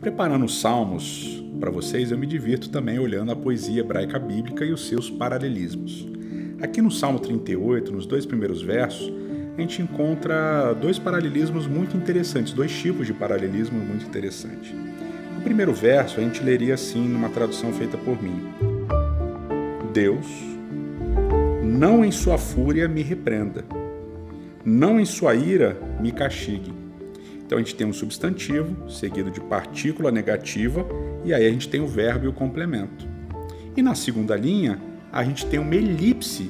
Preparando os Salmos para vocês, eu me divirto também olhando a poesia hebraica bíblica e os seus paralelismos. Aqui no Salmo 38, nos dois primeiros versos, a gente encontra dois paralelismos muito interessantes, dois tipos de paralelismo muito interessantes. O primeiro verso a gente leria assim, numa tradução feita por mim: Deus, não em sua fúria me repreenda, não em sua ira me castigue. Então a gente tem um substantivo seguido de partícula negativa e aí a gente tem o verbo e o complemento. E na segunda linha a gente tem uma elipse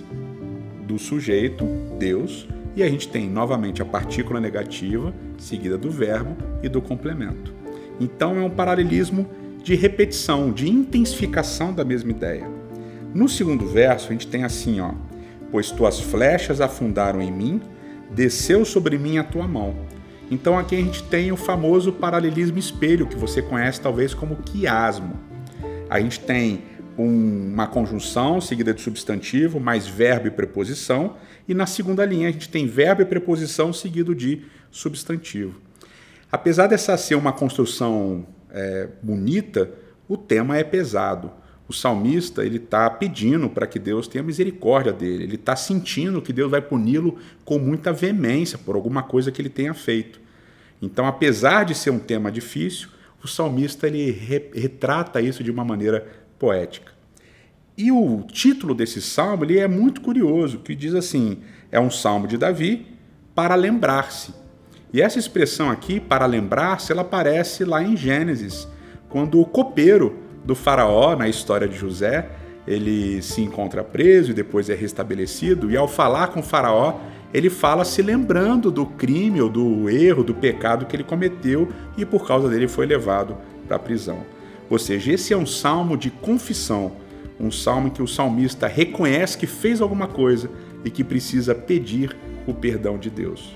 do sujeito, Deus, e a gente tem novamente a partícula negativa seguida do verbo e do complemento. Então é um paralelismo de repetição, de intensificação da mesma ideia. No segundo verso a gente tem assim, ó: Pois tuas flechas afundaram em mim, desceu sobre mim a tua mão. Então aqui a gente tem o famoso paralelismo espelho, que você conhece talvez como quiasmo. A gente tem uma conjunção seguida de substantivo, mais verbo e preposição, e na segunda linha a gente tem verbo e preposição seguido de substantivo. Apesar dessa ser uma construção bonita, o tema é pesado. O salmista está pedindo para que Deus tenha misericórdia dele. Ele está sentindo que Deus vai puni-lo com muita veemência por alguma coisa que ele tenha feito. Então, apesar de ser um tema difícil, o salmista ele retrata isso de uma maneira poética. E o título desse salmo ele é muito curioso, que diz assim: é um salmo de Davi para lembrar-se. E essa expressão aqui, para lembrar-se, ela aparece lá em Gênesis, quando o copeiro do faraó, na história de José, ele se encontra preso e depois é restabelecido, e ao falar com o faraó, ele fala se lembrando do crime ou do erro, do pecado que ele cometeu, e por causa dele foi levado para a prisão. Ou seja, esse é um salmo de confissão, um salmo em que o salmista reconhece que fez alguma coisa e que precisa pedir o perdão de Deus.